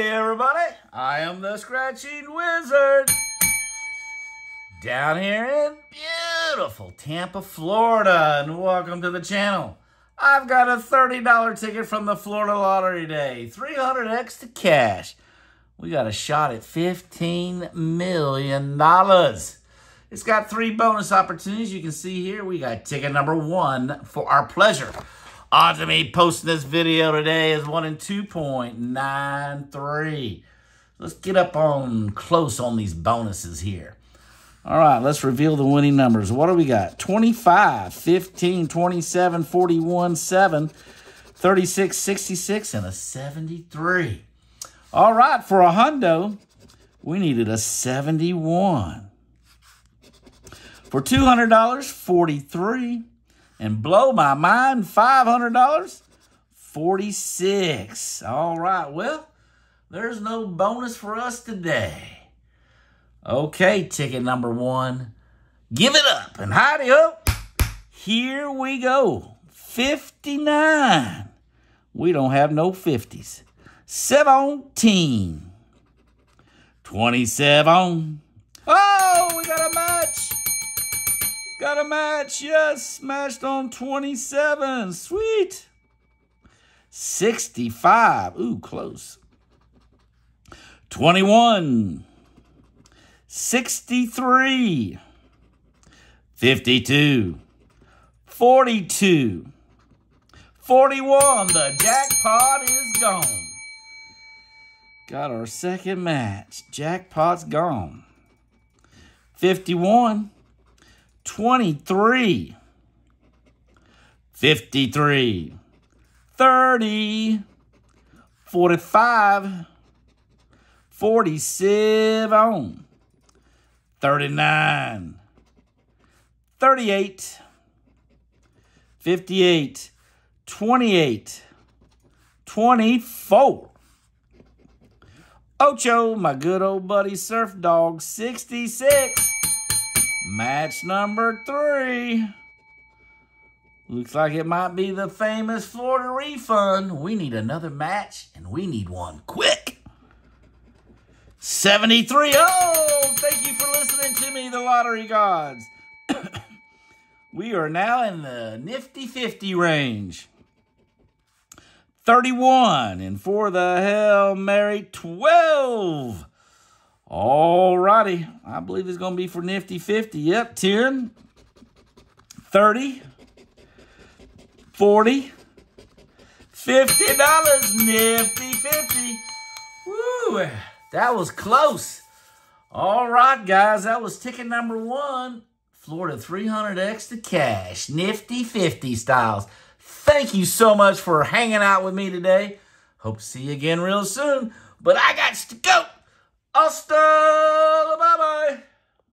Hey everybody, I am the Scratching Wizard down here in beautiful Tampa, Florida, and welcome to the channel. I've got a $30 ticket from the Florida Lottery today, 300x to cash. We got a shot at $15 million. It's got three bonus opportunities. You can see here we got ticket number one for our pleasure. Odds of me posting this video today is 1 in 2.93. Let's get up on close on these bonuses here. All right, let's reveal the winning numbers. What do we got? 25, 15, 27, 41, 7, 36, 66, and a 73. All right, for a hundo, we needed a 71. For $200, 43. And blow my mind, $500, 46. All right, well, there's no bonus for us today. Okay, ticket number one. Give it up and hidey-ho. Here we go. 59. We don't have no 50s. 17. 27. Oh, we got a match. Got a match, yes, matched on 27, sweet. 65, ooh, close. 21, 63, 52, 42, 41, the jackpot is gone. Got our second match, jackpot's gone. 51. 23, 53, 30, 45, 47, 39, 38, 58, 28, 24. Ocho, my good old buddy Surf Dog, 66. Match number three. Looks like it might be the famous Florida refund. We need another match, and we need one quick. 73. Oh, thank you for listening to me, the lottery gods. We are now in the nifty 50 range. 31, and for the Hail Mary, 12. All righty, I believe it's going to be for nifty 50. Yep, 10, 30, 40, $50, nifty 50. Woo, that was close. All right, guys, that was ticket number one, Florida 300X to cash, nifty 50 styles. Thank you so much for hanging out with me today. Hope to see you again real soon, but I got to go. Hasta la bye-bye.